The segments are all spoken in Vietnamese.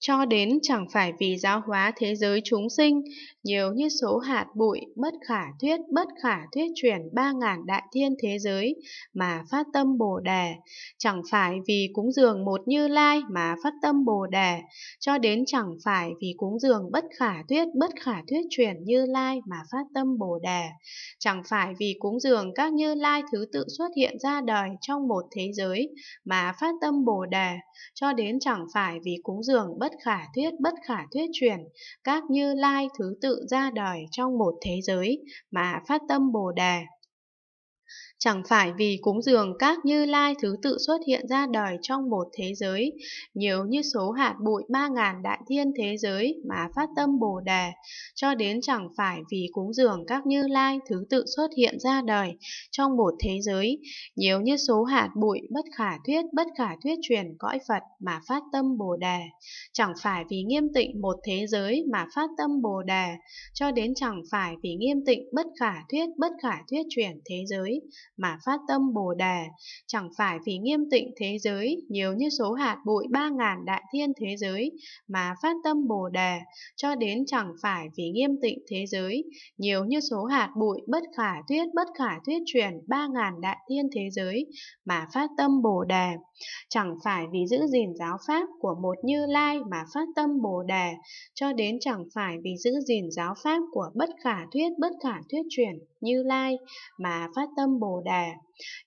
cho đến chẳng phải vì giáo hóa thế giới chúng sinh, nhiều như số hạt bụi bất khả thuyết chuyển 3.000 đại thiên thế giới mà phát tâm Bồ Đề, chẳng phải vì cúng dường một Như Lai mà phát tâm Bồ Đề, cho đến chẳng phải vì cúng dường bất khả thuyết chuyển Như Lai mà phát tâm Bồ Đề, chẳng phải vì cúng dường các Như Lai thứ tự xuất hiện ra đời trong một thế giới mà phát tâm Bồ Đề, cho đến chẳng phải vì cúng dường bất khả thuyết chuyển các Như Lai thứ tự ra đời trong một thế giới mà phát tâm Bồ Đề, chẳng phải vì cúng dường các Như Lai thứ tự xuất hiện ra đời trong một thế giới, nhiều như số hạt bụi 3.000 đại thiên thế giới mà phát tâm Bồ Đề, cho đến chẳng phải vì cúng dường các Như Lai thứ tự xuất hiện ra đời trong một thế giới, nhiều như số hạt bụi bất khả thuyết truyền cõi Phật mà phát tâm Bồ Đề, chẳng phải vì nghiêm tịnh một thế giới mà phát tâm Bồ Đề, cho đến chẳng phải vì nghiêm tịnh bất khả thuyết truyền thế giới mà phát tâm Bồ Đề, chẳng phải vì nghiêm tịnh thế giới, nhiều như số hạt bụi 3.000 đại thiên thế giới mà phát tâm Bồ Đề, cho đến chẳng phải vì nghiêm tịnh thế giới, nhiều như số hạt bụi bất khả thuyết truyền 3.000 đại thiên thế giới mà phát tâm Bồ Đề, chẳng phải vì giữ gìn giáo pháp của một Như Lai mà phát tâm Bồ Đề, cho đến chẳng phải vì giữ gìn giáo pháp của bất khả thuyết truyền Như Lai mà phát tâm Bồ Đề,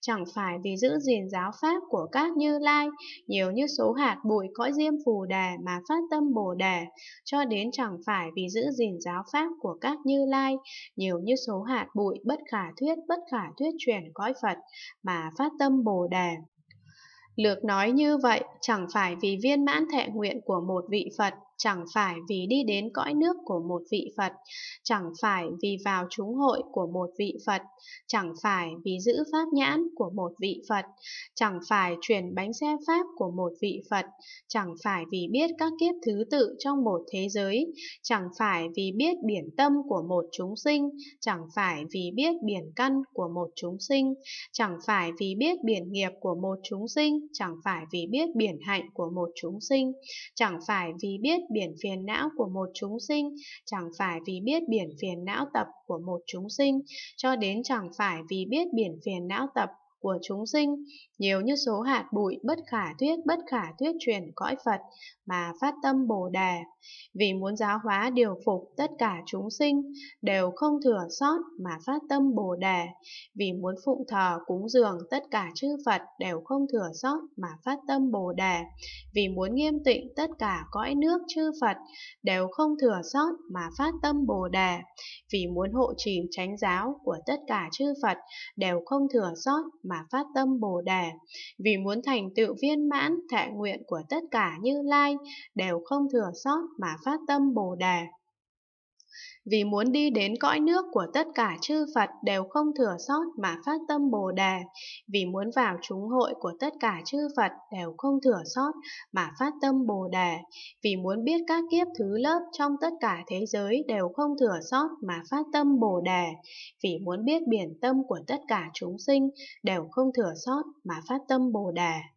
chẳng phải vì giữ gìn giáo pháp của các Như Lai, nhiều như số hạt bụi cõi Diêm Phù Đề mà phát tâm Bồ Đề, cho đến chẳng phải vì giữ gìn giáo pháp của các Như Lai, nhiều như số hạt bụi bất khả thuyết truyền cõi Phật mà phát tâm Bồ Đề. Lược nói như vậy, chẳng phải vì viên mãn thệ nguyện của một vị Phật, chẳng phải vì đi đến cõi nước của một vị Phật, chẳng phải vì vào chúng hội của một vị Phật, chẳng phải vì giữ pháp nhãn của một vị Phật, chẳng phải truyền bánh xe pháp của một vị Phật, chẳng phải vì biết các kiếp thứ tự trong một thế giới, chẳng phải vì biết biển tâm của một chúng sinh, chẳng phải vì biết biển căn của một chúng sinh, chẳng phải vì biết biển nghiệp của một chúng sinh, chẳng phải vì biết biển hạnh của một chúng sinh, chẳng phải vì biết biển phiền não của một chúng sinh, chẳng phải vì biết biển phiền não tập của một chúng sinh, cho đến chẳng phải vì biết biển phiền não tập của chúng sinh, nhiều như số hạt bụi bất khả thuyết truyền cõi Phật mà phát tâm Bồ Đề, vì muốn giáo hóa điều phục tất cả chúng sinh đều không thừa sót mà phát tâm Bồ Đề, vì muốn phụng thờ cúng dường tất cả chư Phật đều không thừa sót mà phát tâm Bồ Đề, vì muốn nghiêm tịnh tất cả cõi nước chư Phật đều không thừa sót mà phát tâm Bồ Đề, vì muốn hộ trì chánh giáo của tất cả chư Phật đều không thừa sót mà phát tâm Bồ Đề, vì muốn thành tựu viên mãn thệ nguyện của tất cả Như Lai đều không thừa sót mà phát tâm Bồ Đề, vì muốn đi đến cõi nước của tất cả chư Phật đều không thừa sót mà phát tâm Bồ Đề, vì muốn vào chúng hội của tất cả chư Phật đều không thừa sót mà phát tâm Bồ Đề, vì muốn biết các kiếp thứ lớp trong tất cả thế giới đều không thừa sót mà phát tâm Bồ Đề, vì muốn biết biển tâm của tất cả chúng sinh đều không thừa sót mà phát tâm Bồ Đề.